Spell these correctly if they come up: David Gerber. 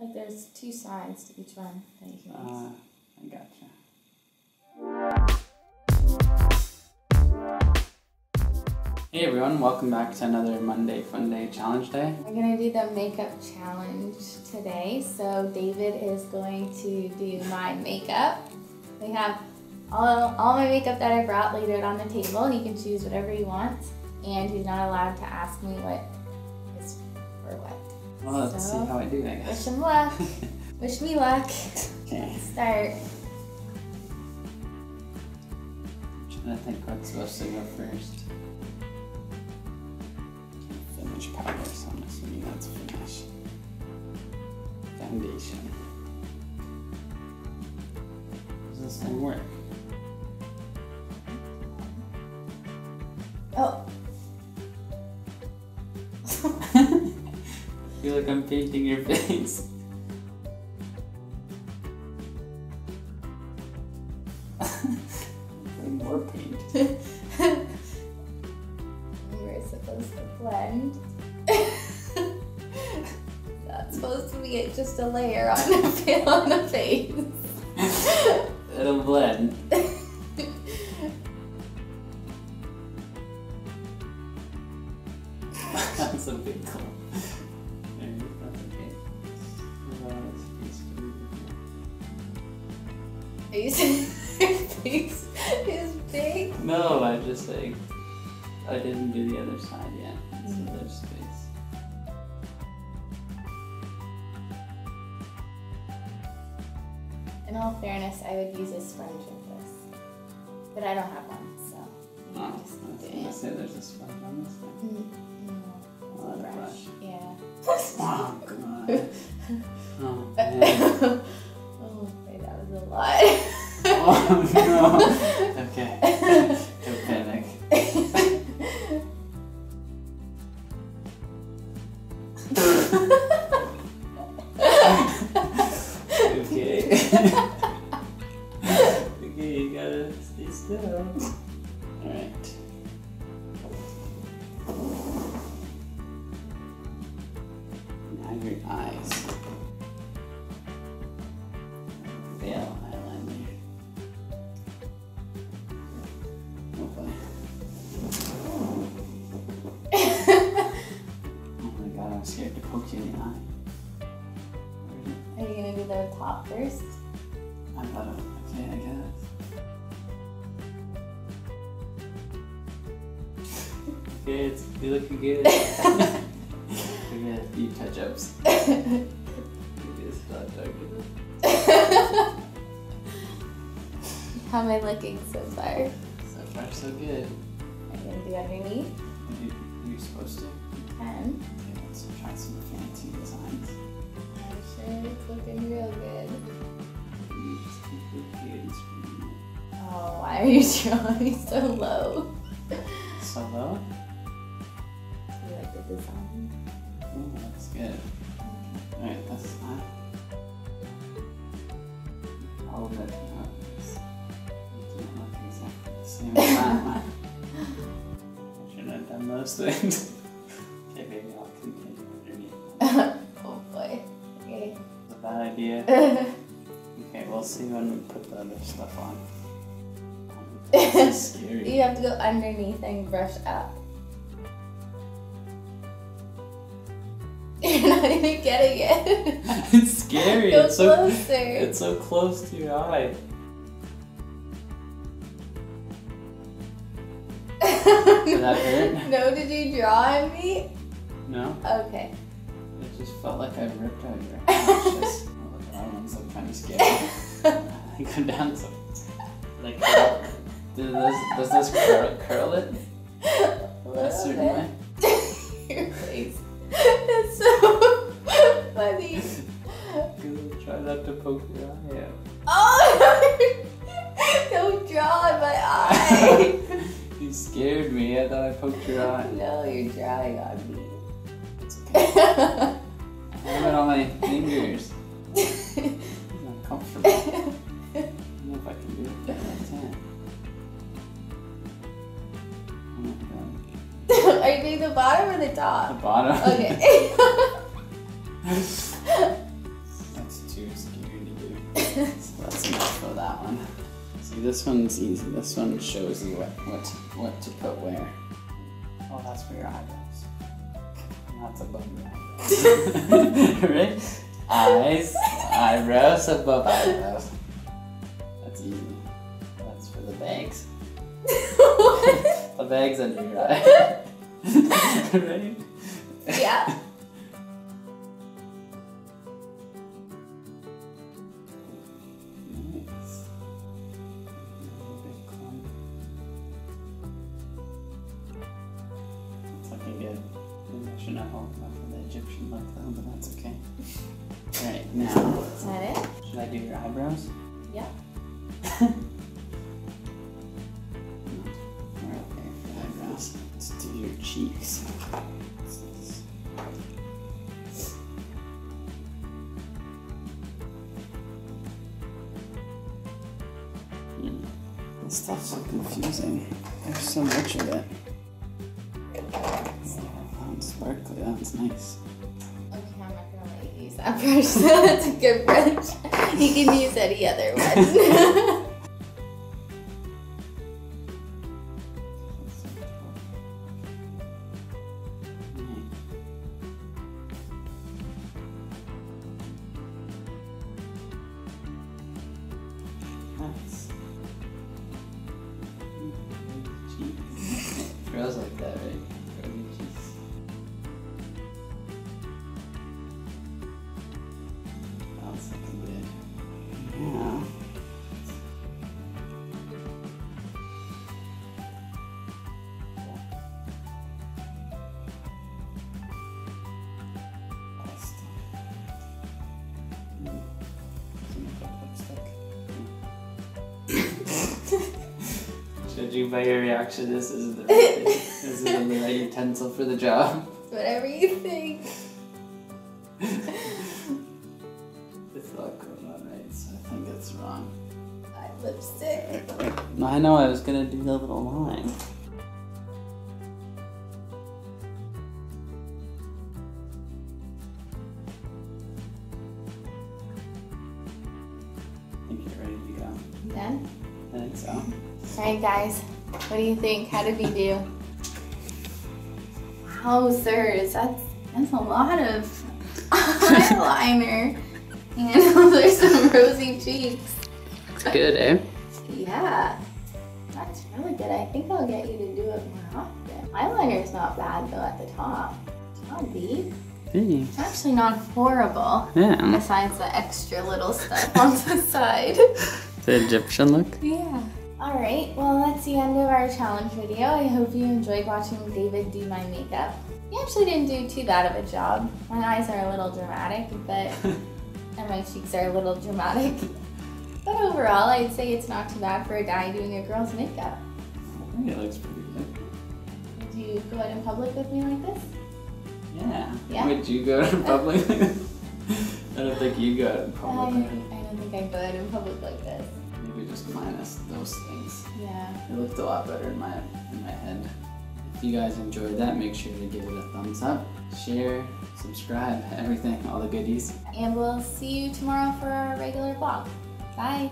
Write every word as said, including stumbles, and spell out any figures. Like there's two sides to each one that you can use. Ah, I gotcha. Hey everyone, welcome back to another Monday Fun Day Challenge Day. We're going to do the makeup challenge today. So David is going to do my makeup. We have all, all my makeup that I brought laid out on the table. He can choose whatever he wants, and he's not allowed to ask me what is for what. Well, let's so, see how I do, I guess. Wish him luck. Wish me luck. Okay. Start. I'm trying to think what's supposed to go first. Finish powder, so I'm assuming that's finish. Foundation. Does this thing work? Oh. I feel like I'm painting your face. More paint. We were supposed to blend. That's supposed to be just a layer on the, on the face. It'll blend. That's a big clump. Are you saying your face is big? No, I'm just saying I didn't do the other side yet. It's mm-hmm. Another space. In all fairness, I would use a sponge with this, but I don't have one, so you no, just I was say there's a sponge on this thing. Mm-hmm. No, oh, brush. brush. Yeah. Oh god. Oh man. A lot. Oh no. Okay. Don't panic. Okay. Okay, you gotta stay still. Alright. Now your eyes. Veil eyeliner. Oh boy. Oh my god, I'm scared to poke you in the eye. Are you gonna do the top first? I thought of it. Okay, I guess. Okay, it's you're looking good. We got a few touch-ups. Maybe it's not dark enough. How am I looking so far? So far, so good. Are you going to do underneath? You, you're supposed to. You can. Okay, let's try some fancy designs. I'm sure it's looking real good. You just keep looking good. Oh, why are you drawing me so low? So low? Do you like the design? Oh, that's good. Okay. Alright, that's fine. All of it. Same time. I shouldn't have done those things. Okay, maybe I'll continue underneath. Oh boy. Okay. It's a bad idea. Okay, we'll see when we put the other stuff on. This is scary. You have to go underneath and brush up. You're not even getting it. It's scary. Go it's closer. So, it's so close to your eye. Did that hurt? No, did you draw on me? No. Okay. It just felt like I ripped out your eyelashes. Oh, look at that one, it's like kind of scary. I go down so like, does this, does this curl, curl it? That certain way? Your face. It's so funny. Good, try not to poke your eye out. Oh! Don't draw on my eye! You scared me. I thought I poked your eye. No, you're drawing on me. It's okay. I have it on my fingers. It's uncomfortable. I don't know if I can do it better than I can. Are you doing the bottom or the top? The bottom. Okay. So that's enough for that one. See, this one's easy. This one shows you what, what, what to put where. Oh, that's for your eyebrows. And that's above your eyebrows. Right? Eyes, eyebrows, above eyebrows. That's easy. That's for the bags. The bags under your eye. Right? Yeah. Shouldn't have hold enough for the Egyptian look though, but that's okay. Alright, now. Is that it? Should I do your eyebrows? Yeah. Alright, okay, for the eyebrows. Let's do your cheeks. Mm. This stuff's so confusing. There's so much of it. Sparkly, that one's nice. Okay, I'm not gonna let you use that brush, so that's a good brush. You can use any other one. Nice. It grows like that, right? Should you, by your reaction, this isn't the right thing. This isn't the right utensil for the job. Whatever you think. It's not going on right, so I think it's wrong. I lipstick. I know, I was gonna do the little line. I think you're ready to go. You done? I think so. Alright guys, what do you think? How did we do? Wowzers, that's, that's a lot of eyeliner. And there's some rosy cheeks. It's good, eh? Yeah, that's really good. I think I'll get you to do it more often. Eyeliner's not bad though at the top. Not deep. Hey. It's actually not horrible. Yeah. Besides the extra little stuff on the side. The Egyptian look? Yeah. Alright, well that's the end of our challenge video. I hope you enjoyed watching David do my makeup. He actually didn't do too bad of a job. My eyes are a little dramatic, but and my cheeks are a little dramatic. But overall, I'd say it's not too bad for a guy doing a girl's makeup. I think it looks pretty good. Would you go out in public with me like this? Yeah. Yeah? Would you go out in public like this? I don't think you go out in public. I, I don't think I go out in public like this. Maybe just minus those things. Yeah. It looked a lot better in my in my head. If you guys enjoyed that, make sure to give it a thumbs up, share, subscribe, everything, all the goodies. And we'll see you tomorrow for our regular vlog. Bye!